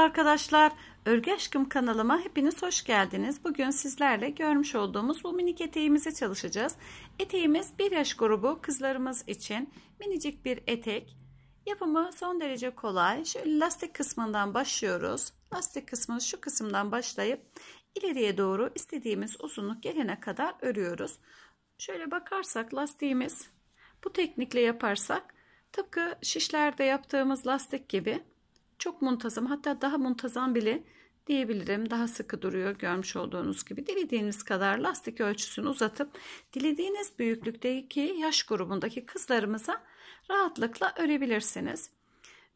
Arkadaşlar, Örgü Aşkım kanalıma hepiniz hoş geldiniz. Bugün sizlerle görmüş olduğumuz bu minik eteğimize çalışacağız. Eteğimiz 1 yaş grubu kızlarımız için minicik bir etek. Yapımı son derece kolay. Şöyle lastik kısmından başlıyoruz. Lastik kısmı şu kısımdan başlayıp ileriye doğru istediğimiz uzunluk gelene kadar örüyoruz. Şöyle bakarsak lastiğimiz, bu teknikle yaparsak tıpkı şişlerde yaptığımız lastik gibi çok muntazam, hatta daha muntazam bile diyebilirim. Daha sıkı duruyor görmüş olduğunuz gibi. Dilediğiniz kadar lastik ölçüsünü uzatıp dilediğiniz büyüklükteki yaş grubundaki kızlarımıza rahatlıkla örebilirsiniz.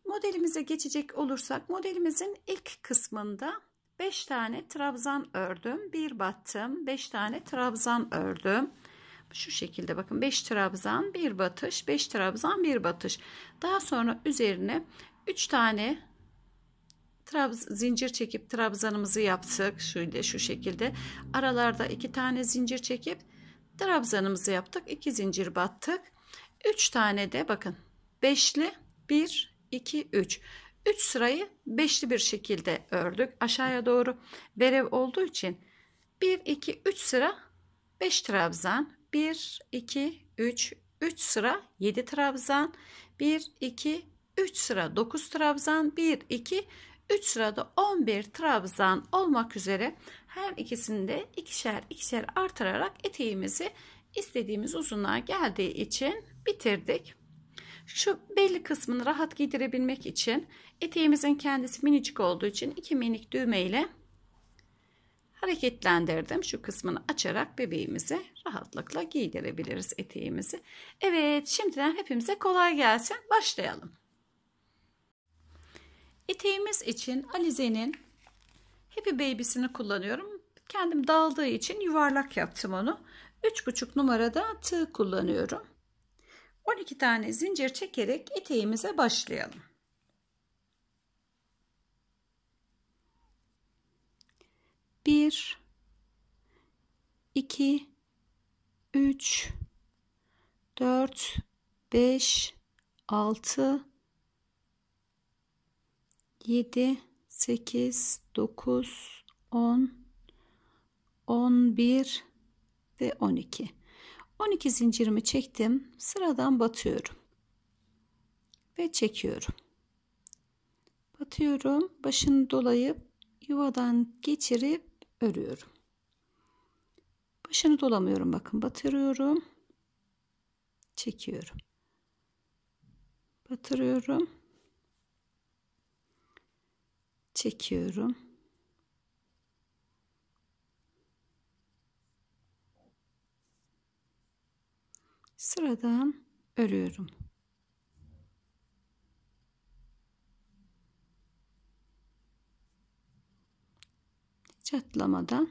Modelimize geçecek olursak, modelimizin ilk kısmında 5 tane trabzan ördüm. 1 battım, 5 tane trabzan ördüm. Şu şekilde bakın, 5 trabzan, 1 batış, 5 trabzan, 1 batış. Daha sonra üzerine 3 tane zincir çekip trabzanımızı yaptık. Şöyle şu şekilde aralarda 2 tane zincir çekip trabzanımızı yaptık. 2 zincir battık. 3 tane de bakın beşli, 1 2 3. 3 sırayı beşli bir şekilde ördük. Aşağıya doğru verev olduğu için 1 2 3 sıra 5 trabzan, 1 2 3 3 sıra 7 trabzan, 1 2 3 sıra 9 trabzan, 1 2 3 sırada 11 trabzan olmak üzere her ikisinde ikişer ikişer artırarak eteğimizi istediğimiz uzunluğa geldiği için bitirdik. Şu belli kısmını rahat giydirebilmek için, eteğimizin kendisi minicik olduğu için 2 minik düğme ile hareketlendirdim. Şu kısmını açarak bebeğimizi rahatlıkla giydirebiliriz eteğimizi. Evet, şimdiden hepimize kolay gelsin. Başlayalım. Eteğimiz için Alize'nin Happy Baby'sini kullanıyorum. Kendim dağıldığı için yuvarlak yaptım onu. 3,5 numarada tığ kullanıyorum. 12 tane zincir çekerek eteğimize başlayalım. Bir, iki, üç, dört, beş, altı, 7, 8, 9, 10, 11 ve 12. 12 zincirimi çektim. Sıradan batıyorum. Ve çekiyorum. Batıyorum. Başını dolayıp yuvadan geçirip örüyorum. Başını dolamıyorum. Bakın batırıyorum. Çekiyorum. Batırıyorum. Çekiyorum. Sıradan örüyorum. Hiç atlamadan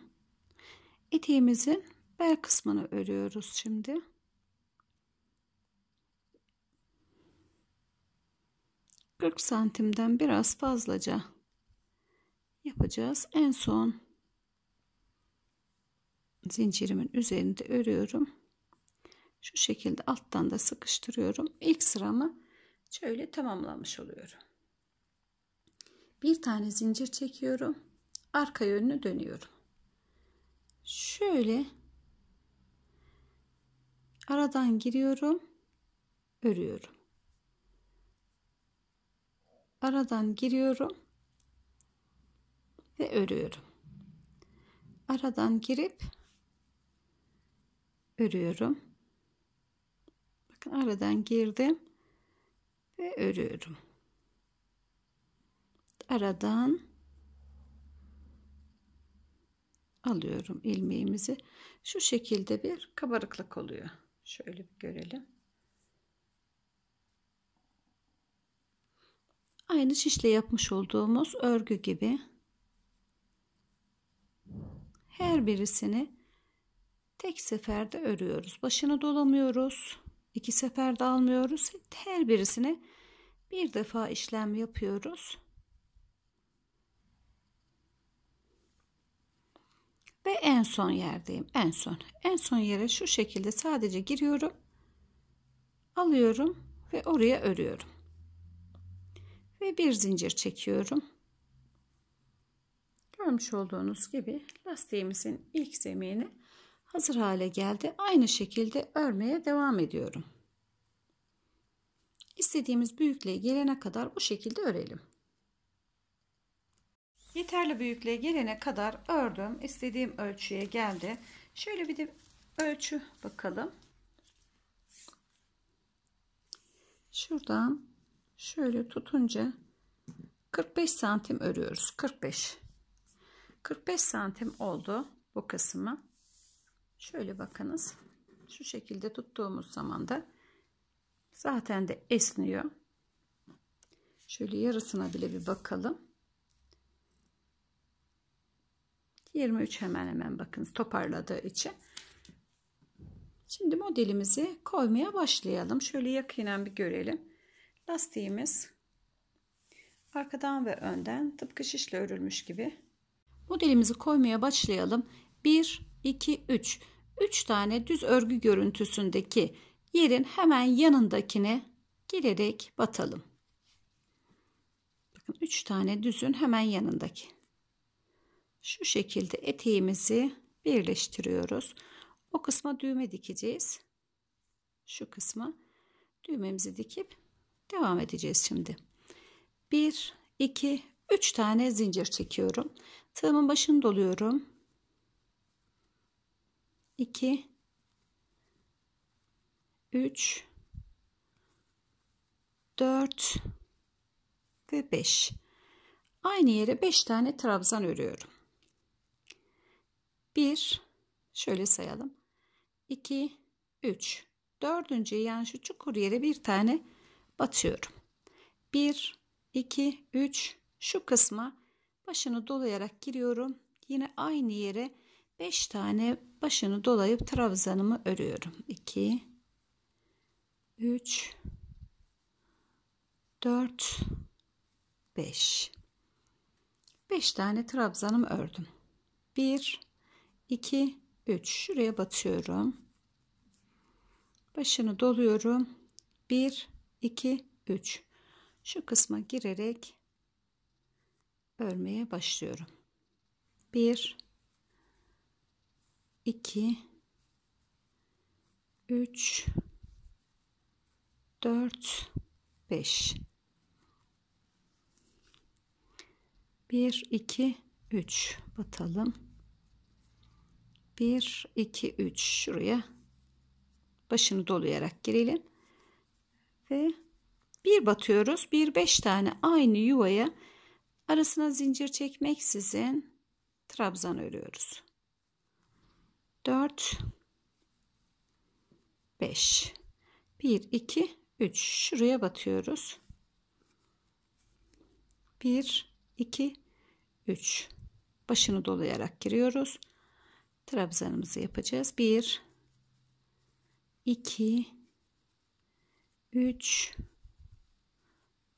eteğimizin bel kısmını örüyoruz şimdi. Kırk santimden biraz fazlaca yapacağız. En son zincirimin üzerinde örüyorum. Şu şekilde alttan da sıkıştırıyorum. İlk sıramı şöyle tamamlamış oluyorum. Bir tane zincir çekiyorum. Arka yönünü dönüyorum. Şöyle aradan giriyorum. Örüyorum. Aradan giriyorum. Ve örüyorum. Aradan girip örüyorum. Bakın aradan girdim ve örüyorum. Aradan alıyorum ilmeğimizi. Şu şekilde bir kabarıklık oluyor. Şöyle bir görelim. Aynı şişle yapmış olduğumuz örgü gibi. Her birisini tek seferde örüyoruz. Başını dolamıyoruz. 2 seferde almıyoruz. Her birisine bir defa işlem yapıyoruz. Ve en son yerdeyim. En son. En son yere şu şekilde sadece giriyorum. Alıyorum ve oraya örüyorum. Ve bir zincir çekiyorum. Görmüş olduğunuz gibi lastiğimizin ilk zemini hazır hale geldi. Aynı şekilde örmeye devam ediyorum. İstediğimiz büyüklüğe gelene kadar bu şekilde örelim. Yeterli büyüklüğe gelene kadar ördüm. İstediğim ölçüye geldi. Şöyle bir de ölçü bakalım. Şuradan şöyle tutunca 45 santim örüyoruz. 45 santim oldu bu kısmı. Şöyle bakınız. Şu şekilde tuttuğumuz zaman da zaten de esniyor. Şöyle yarısına bile bir bakalım. 23 hemen hemen bakın toparladığı için. Şimdi modelimizi koymaya başlayalım. Şöyle yakından bir görelim. Lastiğimiz arkadan ve önden tıpkı şişle örülmüş gibi. Modelimizi koymaya başlayalım. 1, 2, 3. 3 tane düz örgü görüntüsündeki yerin hemen yanındakine girerek batalım. Bakın 3 tane düzün hemen yanındaki. Şu şekilde eteğimizi birleştiriyoruz. O kısma düğme dikeceğiz. Şu kısma düğmemizi dikip devam edeceğiz şimdi. 1, 2, 3 tane zincir çekiyorum. Tığımın başını doluyorum. 2, 3, 4 ve 5. Aynı yere 5 tane trabzan örüyorum. 1, şöyle sayalım. 2, 3. Dördüncü yani şu çukur yere bir tane batıyorum. 1, 2, 3. Şu kısma başını dolayarak giriyorum. Yine aynı yere 5 tane başını dolayıp trabzanımı örüyorum. 2, 3, 4, 5. 5 tane trabzanımı ördüm. 1, 2, 3. Şuraya batıyorum. Başını doluyorum. 1, 2, 3. Şu kısma girerek örmeye başlıyorum. 1, 2, 3, 4, 5. 1, 2, 3. Batalım. 1, 2, 3. Şuraya başını dolayarak girelim. Ve bir batıyoruz. 5 tane aynı yuvaya arasına zincir çekmeksizin trabzan örüyoruz. 4, 5. 1, 2, 3. Şuraya batıyoruz. 1, 2, 3. Başını dolayarak giriyoruz. Trabzanımızı yapacağız. 1, 2, 3,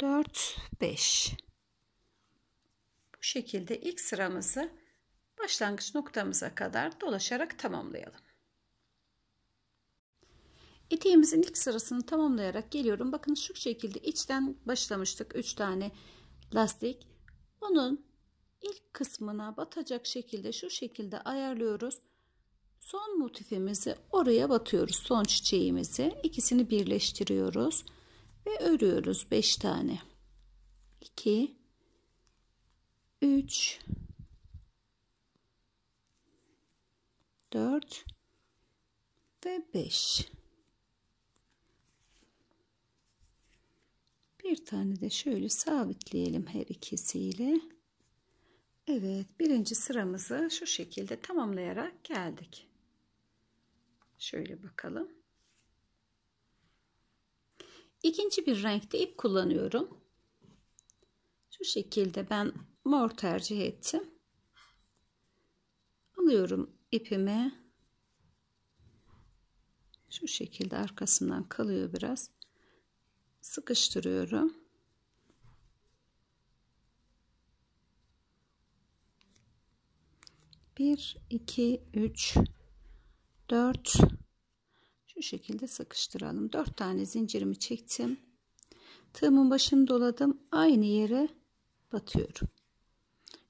4, 5. Bu şekilde ilk sıramızı başlangıç noktamıza kadar dolaşarak tamamlayalım. Eteğimizin ilk sırasını tamamlayarak geliyorum. Bakın şu şekilde içten başlamıştık. 3 tane lastik. Onun ilk kısmına batacak şekilde şu şekilde ayarlıyoruz. Son motifimizi oraya batıyoruz. Son çiçeğimizi. İkisini birleştiriyoruz. Ve örüyoruz 5 tane. 2, 3, 4 ve 5. Bir tane de şöyle sabitleyelim her ikisiyle. Evet, birinci sıramızı şu şekilde tamamlayarak geldik. Şöyle bakalım. İkinci bir renkte ip kullanıyorum. Şu şekilde ben mor tercih ettim. Alıyorum ipimi. Şu şekilde arkasından kalıyor biraz. Sıkıştırıyorum. Bir, iki, üç, dört. Şu şekilde sıkıştıralım. 4 tane zincirimi çektim. Tığımın başını doladım. Aynı yere batıyorum.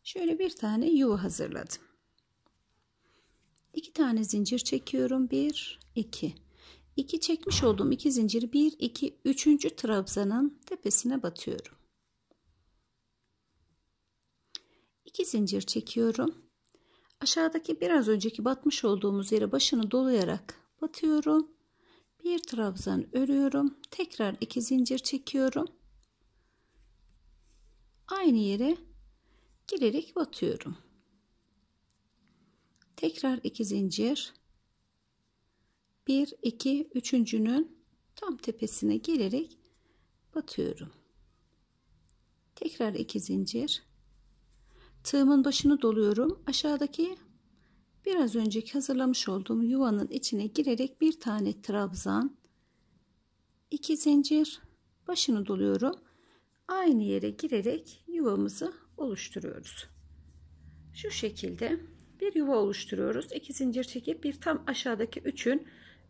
Şöyle bir tane yuva hazırladım. 2 tane zincir çekiyorum. 1, 2. 2 çekmiş olduğum 2 zinciri 1, 2, 3. trabzanın tepesine batıyorum. 2 zincir çekiyorum. Aşağıdaki biraz önceki batmış olduğumuz yere başını dolayarak batıyorum. Bir trabzan örüyorum. Tekrar 2 zincir çekiyorum. Aynı yere girerek batıyorum. Tekrar 2 zincir. 1, 2, 3.'nün tam tepesine girerek batıyorum. Tekrar 2 zincir. Tığımın başını doluyorum. Aşağıdaki biraz önceki hazırlamış olduğum yuvanın içine girerek bir tane trabzan, 2 zincir, başını doluyorum. Aynı yere girerek yuvamızı oluşturuyoruz. Şu şekilde bir yuva oluşturuyoruz. 2 zincir çekip bir tam aşağıdaki 3'ün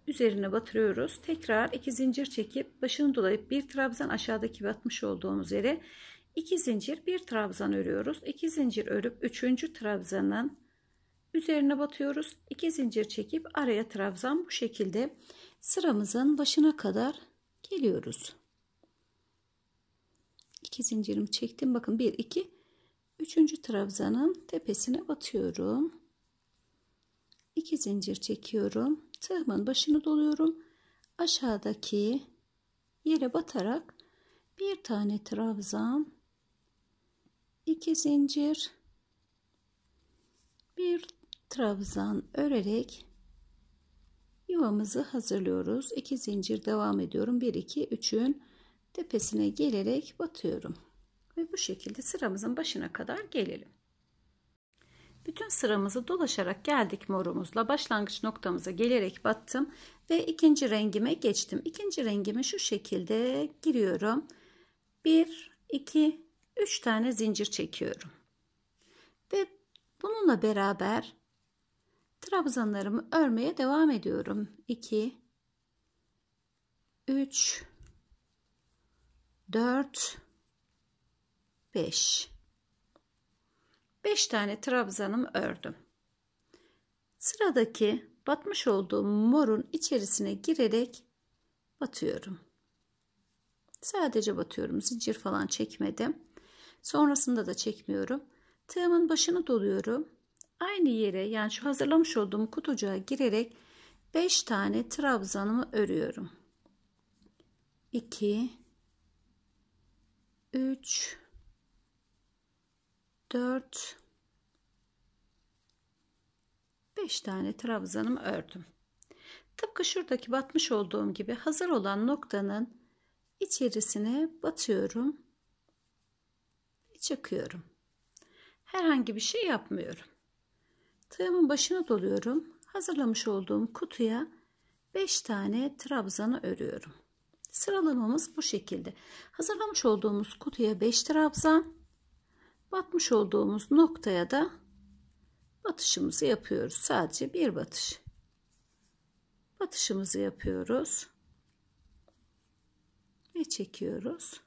üzerine batırıyoruz. Tekrar 2 zincir çekip başını dolayıp bir trabzan aşağıdaki batmış olduğumuz yere 2 zincir, bir trabzan örüyoruz. 2 zincir örüp 3. trabzanın üzerine batıyoruz. 2 zincir çekip araya trabzan, bu şekilde sıramızın başına kadar geliyoruz. 2 zincirimi çektim. Bakın 1, 2, 3. trabzanın tepesine batıyorum. 2 zincir çekiyorum. Tığımın başını doluyorum. Aşağıdaki yere batarak bir tane trabzan, 2 zincir, bir trabzan örerek yuvamızı hazırlıyoruz. 2 zincir devam ediyorum. 1, 2, 3'ün tepesine gelerek batıyorum. Ve bu şekilde sıramızın başına kadar gelelim. Bütün sıramızı dolaşarak geldik morumuzla. Başlangıç noktamıza gelerek battım. Ve ikinci rengime geçtim. İkinci rengime şu şekilde giriyorum. 1, 2, 3 tane zincir çekiyorum. Ve bununla beraber trabzanlarımı örmeye devam ediyorum. 2, 3, 4, 5. 5 tane trabzanımı ördüm. Sıradaki batmış olduğum morun içerisine girerek batıyorum. Sadece batıyorum. Zincir falan çekmedim. Sonrasında da çekmiyorum. Tığımın başını doluyorum. Aynı yere, yani şu hazırlamış olduğum kutucuğa girerek 5 tane trabzanımı örüyorum. 2, 3, 4, 5 tane trabzanımı ördüm. Tıpkı şuradaki batmış olduğum gibi hazır olan noktanın içerisine batıyorum ve çıkıyorum. Herhangi bir şey yapmıyorum. Tığımın başına doluyorum. Hazırlamış olduğum kutuya 5 tane trabzanı örüyorum. Sıralamamız bu şekilde. Hazırlamış olduğumuz kutuya 5 trabzan, batmış olduğumuz noktaya da batışımızı yapıyoruz. Sadece bir batış. Batışımızı yapıyoruz. Ve çekiyoruz.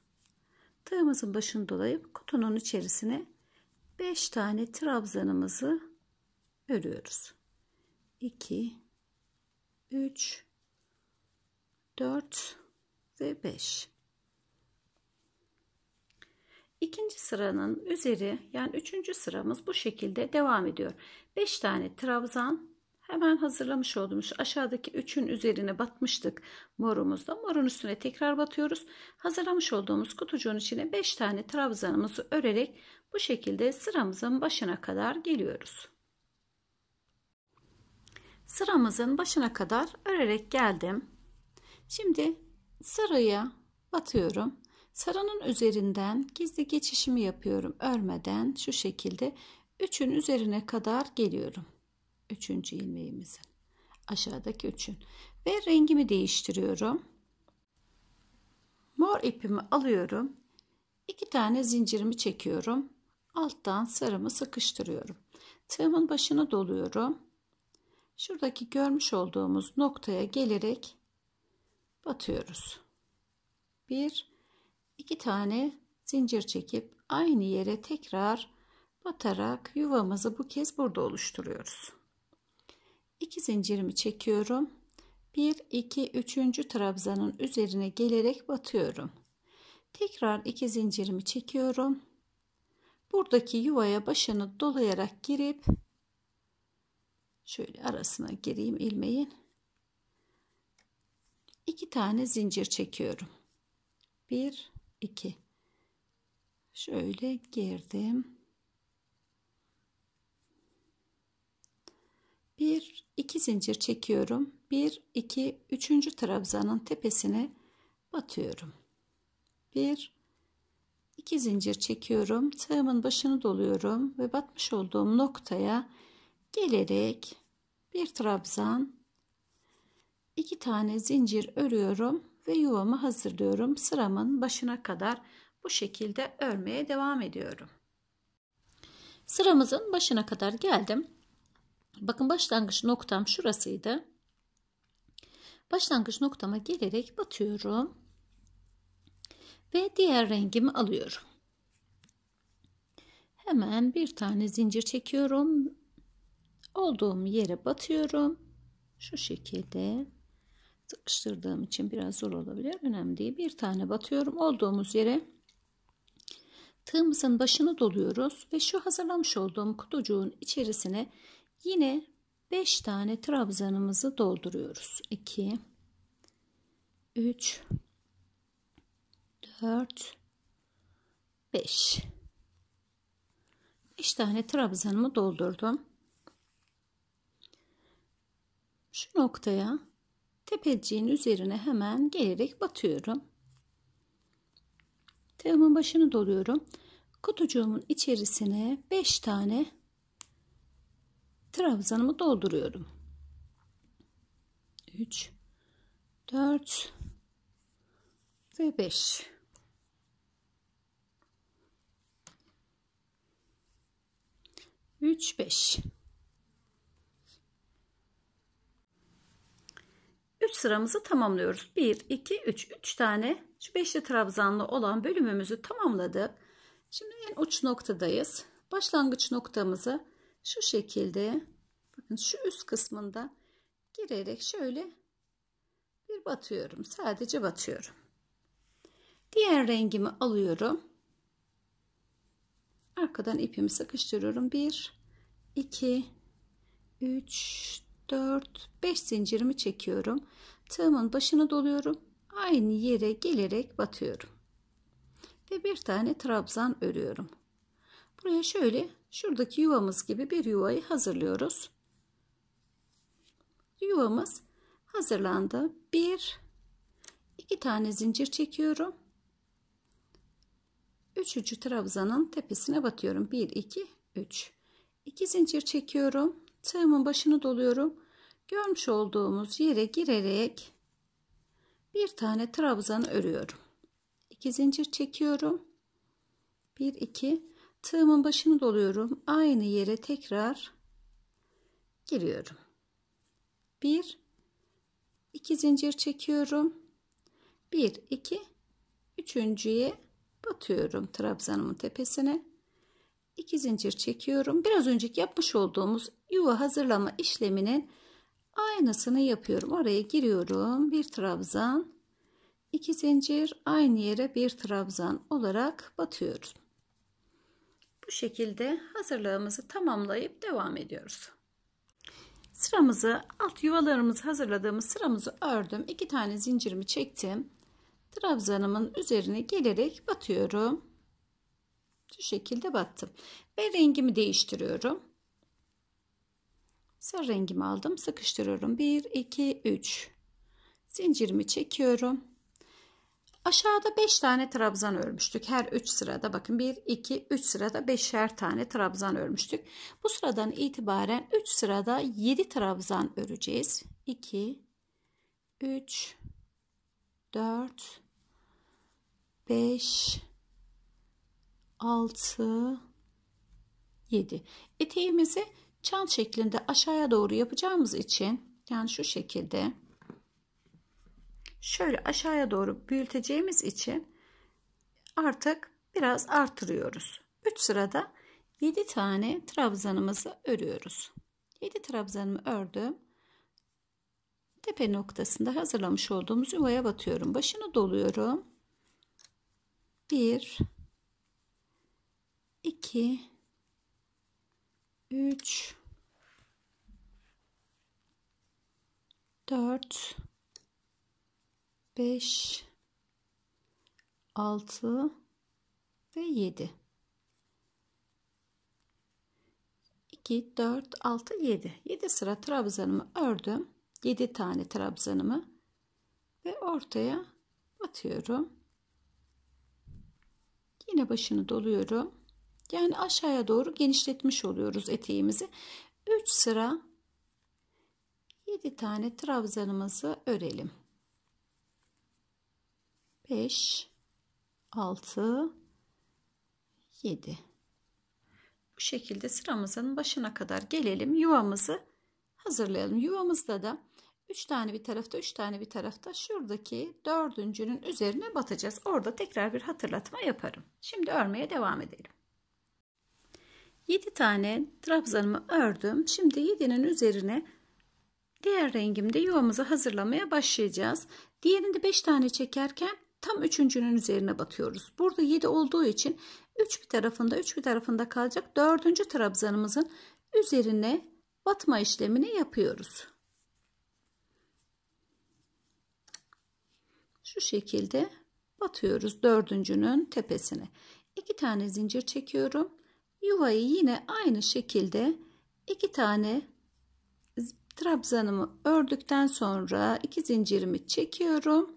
Tığımızın başını dolayıp kutunun içerisine 5 tane trabzanımızı örüyoruz. 2, 3, 4 ve 5. İkinci sıranın üzeri, yani 3. sıramız bu şekilde devam ediyor. 5 tane trabzan, hemen hazırlamış olduğumuz aşağıdaki 3'ün üzerine batmıştık morumuzda. Morun üstüne tekrar batıyoruz. Hazırlamış olduğumuz kutucuğun içine 5 tane trabzanımızı örerek bu şekilde sıramızın başına kadar geliyoruz. Sıramızın başına kadar örerek geldim. Şimdi sıraya batıyorum. Sıranın üzerinden gizli geçişimi yapıyorum. Örmeden şu şekilde 3'ün üzerine kadar geliyorum. 3. ilmeğimizin. Aşağıdaki 3'ün. Ve rengimi değiştiriyorum. Mor ipimi alıyorum. 2 tane zincirimi çekiyorum. Alttan sarımı sıkıştırıyorum. Tığımın başına doluyorum. Şuradaki görmüş olduğumuz noktaya gelerek batıyoruz. 1, 2 tane zincir çekip aynı yere tekrar batarak yuvamızı bu kez burada oluşturuyoruz. 2 zincirimi çekiyorum. 1, 2, 3. trabzanın üzerine gelerek batıyorum. Tekrar 2 zincirimi çekiyorum. Buradaki yuvaya başını dolayarak girip şöyle arasına gireyim ilmeğin. 2 tane zincir çekiyorum. 1, 2. Şöyle girdim. 1, 2 zincir çekiyorum. 1, 2, 3. trabzanın tepesine batıyorum. 1, 2 zincir çekiyorum. Tığımın başını doluyorum ve batmış olduğum noktaya gelerek bir trabzan, 2 tane zincir örüyorum ve yuvamı hazırlıyorum. Sıramın başına kadar bu şekilde örmeye devam ediyorum. Sıramızın başına kadar geldim. Bakın başlangıç noktam şurasıydı. Başlangıç noktama gelerek batıyorum ve diğer rengimi alıyorum. Hemen bir tane zincir çekiyorum. Olduğum yere batıyorum. Şu şekilde sıkıştırdığım için biraz zor olabilir. Önemli değil. Bir tane batıyorum. Olduğumuz yere tığımızın başını doluyoruz ve şu hazırlamış olduğum kutucuğun içerisine yine 5 tane trabzanımızı dolduruyoruz. 2, 3, 4, 5. 5 tane trabzanımı doldurdum. Şu noktaya tepeciğin üzerine hemen gelerek batıyorum. Tığımın başını doluyorum. Kutucuğumun içerisine 5 tane trabzanımı dolduruyorum. 3, 4 ve 5. Üç sıramızı tamamlıyoruz. 1, 2, 3. 3 tane şu 5'li trabzanlı olan bölümümüzü tamamladık. Şimdi en uç noktadayız. Başlangıç noktamızı şu şekilde, bakın şu üst kısmında girerek şöyle bir batıyorum. Sadece batıyorum. Diğer rengimi alıyorum. Arkadan ipimi sıkıştırıyorum. 1, 2, 3, 4, 5 zincirimi çekiyorum. Tığımın başını doluyorum. Aynı yere gelerek batıyorum. Ve bir tane trabzan örüyorum. Buraya şöyle şuradaki yuvamız gibi bir yuvayı hazırlıyoruz. Yuvamız hazırlandı. 1, 2 tane zincir çekiyorum. 3. trabzanın tepesine batıyorum. 1, 2, 3. 2 zincir çekiyorum. Tığımın başını doluyorum. Görmüş olduğumuz yere girerek bir tane trabzan örüyorum. 2 zincir çekiyorum. 1, 2. Tığımın başını doluyorum. Aynı yere tekrar giriyorum. 1, 2 zincir çekiyorum. 1, 2, 3.'ye batıyorum trabzanımın tepesine. 2 zincir çekiyorum. Biraz önceki yapmış olduğumuz yuva hazırlama işleminin aynısını yapıyorum. Oraya giriyorum. Bir trabzan, 2 zincir, aynı yere bir trabzan olarak batıyoruz. Bu şekilde hazırlığımızı tamamlayıp devam ediyoruz. Sıramızı, alt yuvalarımızı hazırladığımız sıramızı ördüm. 2 tane zincirimi çektim. Trabzanımın üzerine gelerek batıyorum. Şu şekilde battım. Ve rengimi değiştiriyorum. Sarı rengimi aldım. Sıkıştırıyorum. 1, 2, 3. Zincirimi çekiyorum. Aşağıda 5 tane trabzan örmüştük. Her 3 sırada bakın 1, 2, 3 sırada 5'er tane trabzan örmüştük. Bu sıradan itibaren 3 sırada 7 trabzan öreceğiz. 2, 3, 4, 5, 6, 7. Eteğimizi çan şeklinde aşağıya doğru yapacağımız için, yani şu şekilde şöyle aşağıya doğru büyüteceğimiz için artık biraz artırıyoruz. 3 sırada 7 tane trabzanımızı örüyoruz. 7 trabzanımı ördüm. Tepe noktasında hazırlamış olduğumuz yuvaya batıyorum. Başını doluyorum. 1 2 3 4 5 6 ve 7 2 4 6 7 7 sıra trabzanımı ördüm. 7 tane trabzanımı ve ortaya batıyorum. Yine başını doluyorum. Yani aşağıya doğru genişletmiş oluyoruz eteğimizi. 3 sıra 7 tane trabzanımızı örelim. 5 6 7 Bu şekilde sıramızın başına kadar gelelim. Yuvamızı hazırlayalım. Yuvamızda da 3 tane bir tarafta, 3 tane bir tarafta, şuradaki dördüncünün üzerine batacağız. Orada tekrar bir hatırlatma yaparım. Şimdi örmeye devam edelim. 7 tane trabzanımı ördüm. Şimdi 7'nin üzerine diğer rengimde yuvamızı hazırlamaya başlayacağız. Diğerinde 5 tane çekerken tam 3.'nün üzerine batıyoruz. Burada 7 olduğu için 3 bir tarafında, 3 bir tarafında kalacak. 4. trabzanımızın üzerine batma işlemini yapıyoruz. Şu şekilde batıyoruz 4.'nün tepesine. 2 tane zincir çekiyorum. Yuvayı yine aynı şekilde 2 tane trabzanımı ördükten sonra 2 zincirimi çekiyorum.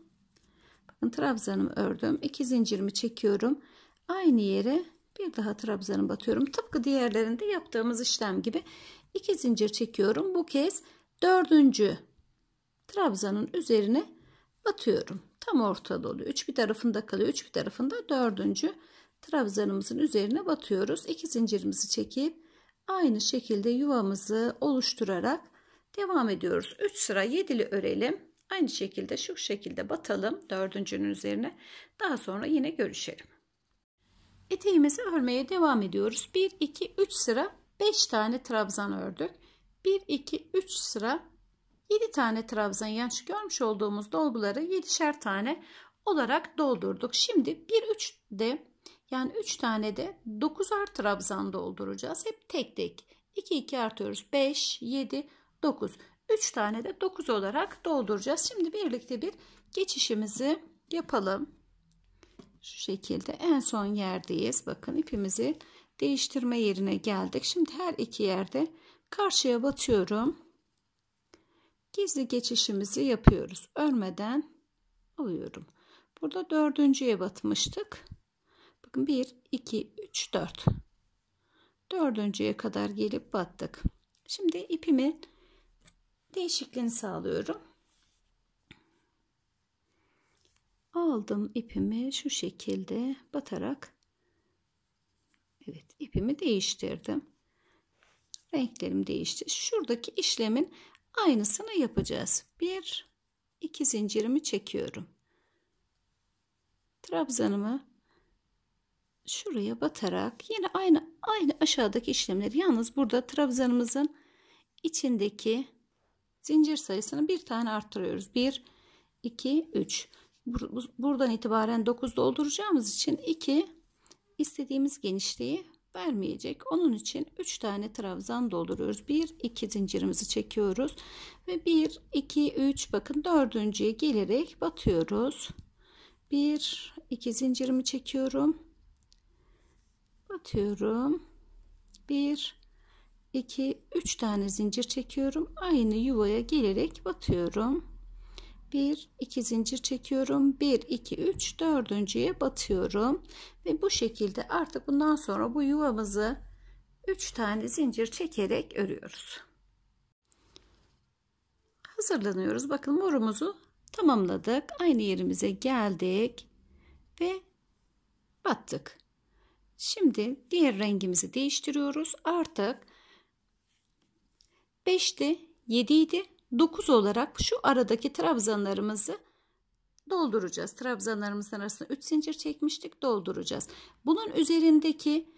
Bakın trabzanımı ördüm. 2 zincirimi çekiyorum. Aynı yere bir daha trabzanımı batıyorum. Tıpkı diğerlerinde yaptığımız işlem gibi 2 zincir çekiyorum. Bu kez 4. trabzanın üzerine batıyorum. Tam ortada oluyor. 3 bir tarafında kalıyor. 3 bir tarafında 4. trabzanımızın üzerine batıyoruz. 2 zincirimizi çekip aynı şekilde yuvamızı oluşturarak devam ediyoruz. 3 sıra 7'li örelim. Aynı şekilde şu şekilde batalım 4.'nün üzerine. Daha sonra yine görüşelim. Eteğimizi örmeye devam ediyoruz. 1 2 3 sıra 5 tane trabzan ördük. 1 2 3 sıra 7 tane trabzan, yani şu görmüş olduğumuz dolguları 7'şer tane olarak doldurduk. Şimdi 1 3 de, yani 3 tane de 9'ar trabzan dolduracağız. Hep tek tek. 2 2 artıyoruz. 5 7 9. 3 tane de 9 olarak dolduracağız. Şimdi birlikte bir geçişimizi yapalım. Şu şekilde en son yerdeyiz. Bakın ipimizi değiştirme yerine geldik. Şimdi her iki yerde karşıya batıyorum. Gizli geçişimizi yapıyoruz. Örmeden alıyorum. Burada 4.'ye batmıştık. Bakın 1, 2, 3, 4. 4.'ye kadar gelip battık. Şimdi ipimi değişikliğini sağlıyorum. Aldım ipimi şu şekilde batarak. Evet, ipimi değiştirdim. Renklerim değişti. Şuradaki işlemin aynısını yapacağız. 1 2 zincirimi çekiyorum. Trabzanımı şuraya batarak yine aynı aşağıdaki işlemleri, yalnız burada trabzanımızın içindeki zincir sayısını bir tane arttırıyoruz. 1 2 3. Buradan itibaren 9 dolduracağımız için 2 istediğimiz genişliği vermeyecek. Onun için 3 tane trabzan dolduruyoruz. 1 2 zincirimizi çekiyoruz ve 1 2 3 bakın 4.'ye gelerek batıyoruz. 1 2 zincirimi çekiyorum. Batıyorum. 1 2 3 tane zincir çekiyorum. Aynı yuvaya gelerek batıyorum. 1 2 zincir çekiyorum. 1 2 3 4.'ye batıyorum ve bu şekilde artık bundan sonra bu yuvamızı 3 tane zincir çekerek örüyoruz. Hazırlanıyoruz. Bakın morumuzu tamamladık. Aynı yerimize geldik ve battık. Şimdi diğer rengimizi değiştiriyoruz. Artık 5'ti, 7'ydi, 9 olarak şu aradaki trabzanlarımızı dolduracağız. Trabzanlarımızın arasına 3 zincir çekmiştik, dolduracağız. Bunun üzerindeki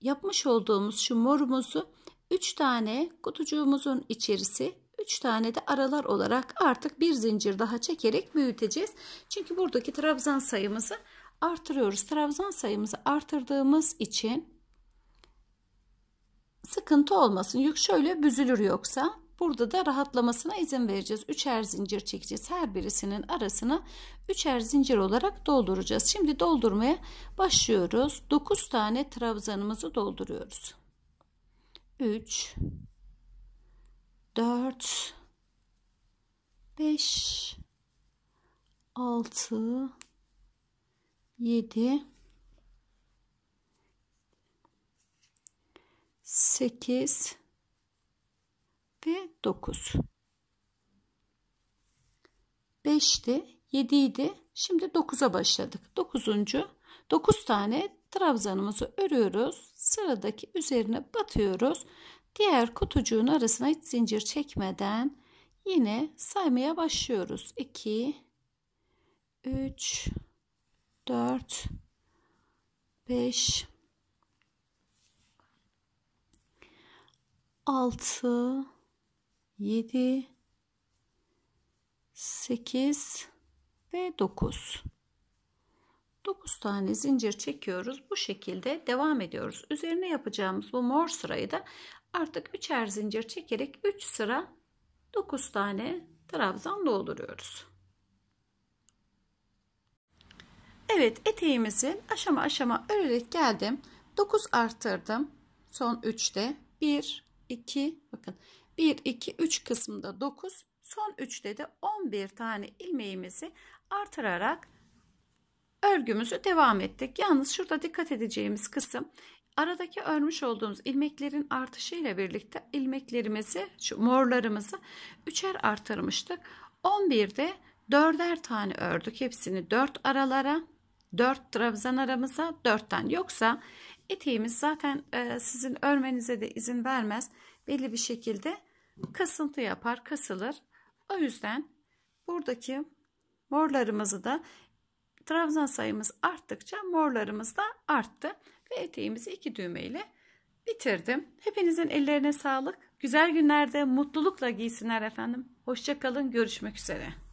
yapmış olduğumuz şu morumuzu 3 tane kutucuğumuzun içerisi, 3 tane de aralar olarak artık bir zincir daha çekerek büyüteceğiz. Çünkü buradaki trabzan sayımızı artırıyoruz. Trabzan sayımızı artırdığımız için sıkıntı olmasın. Yük şöyle büzülür yoksa. Burada da rahatlamasına izin vereceğiz. 3'er zincir çekeceğiz. Her birisinin arasına 3'er zincir olarak dolduracağız. Şimdi doldurmaya başlıyoruz. 9 tane trabzanımızı dolduruyoruz. 3 4 5 6 7 8 ve 9. 5'ti, 7'ydi. Şimdi 9'a başladık. 9 tane trabzanımızı örüyoruz. Sıradaki üzerine batıyoruz. Diğer kutucuğun arasına hiç zincir çekmeden yine saymaya başlıyoruz. 2 3 4 5 6 7 8 ve 9. 9 tane zincir çekiyoruz. Bu şekilde devam ediyoruz. Üzerine yapacağımız bu mor sırayı da artık 3'er zincir çekerek 3 sıra 9 tane trabzan dolduruyoruz. Evet, eteğimizi aşama aşama örerek geldim. 9 arttırdım. Son 3'te 1 2 bakın 1, 2, 3 kısmında 9, son 3'te de 11 tane ilmeğimizi artırarak örgümüzü devam ettik. Yalnız şurada dikkat edeceğimiz kısım, aradaki örmüş olduğumuz ilmeklerin artışıyla birlikte ilmeklerimizi, şu morlarımızı 3'er artırmıştık. 11'de 4'er tane ördük. Hepsini 4 aralara, 4 trabzan aramıza 4 tane. Yoksa eteğimiz zaten sizin örmenize de izin vermez. Belli bir şekilde kasıntı yapar, kasılır. O yüzden buradaki morlarımızı da trabzan sayımız arttıkça morlarımız da arttı ve eteğimizi 2 düğmeyle bitirdim. Hepinizin ellerine sağlık. Güzel günlerde mutlulukla giysinler efendim. Hoşça kalın. Görüşmek üzere.